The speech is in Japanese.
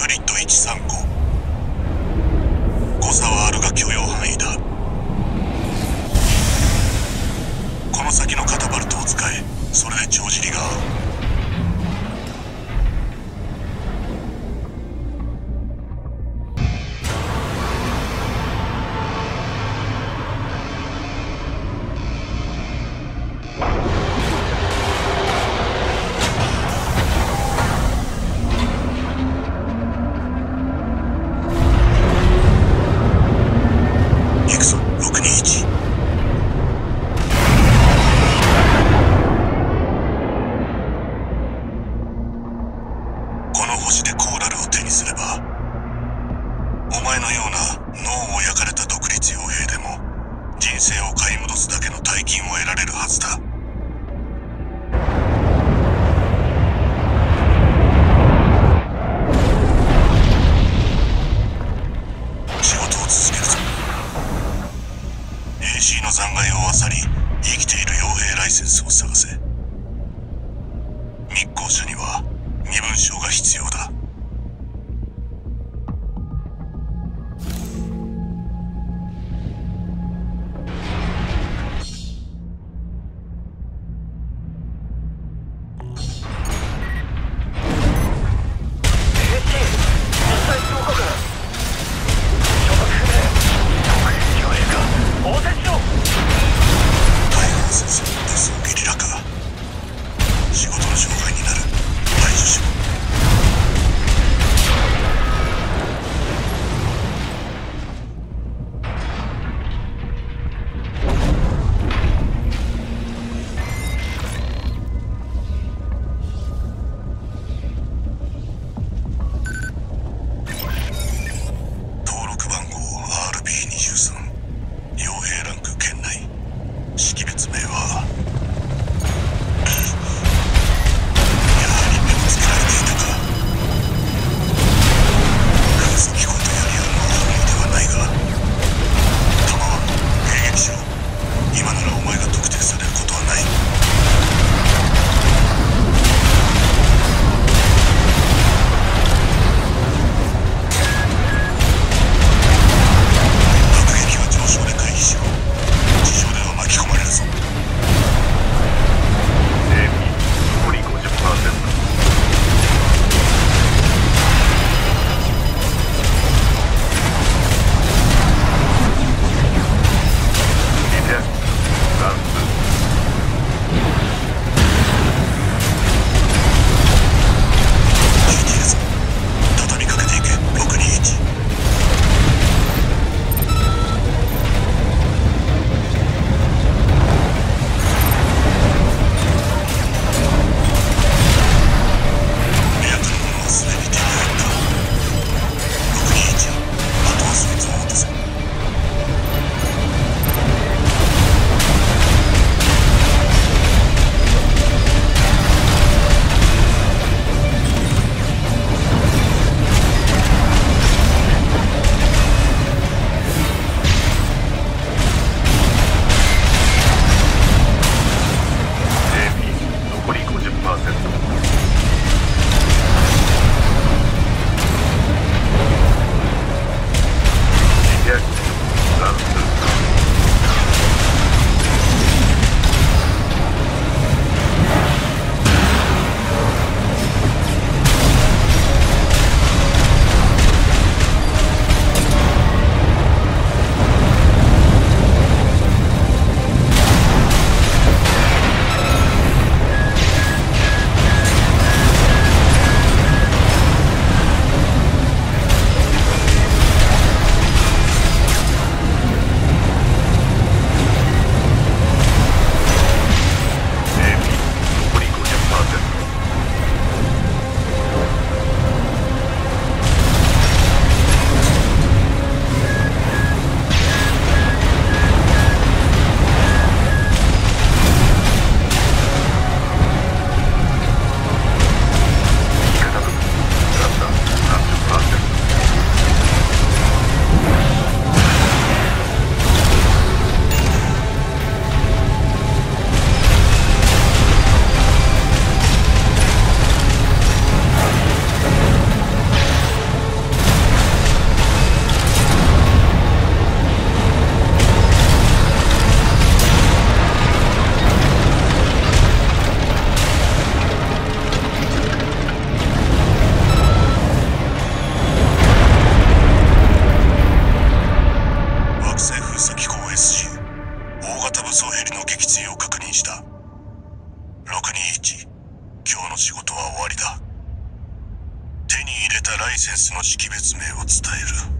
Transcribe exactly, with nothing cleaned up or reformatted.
グリッドいちさんご。誤差はあるが許容範囲だ。この先のカタパルトを使え。それで帳尻が合う。仕事の障害になる。排除しろ。イセンスの識別名を伝える。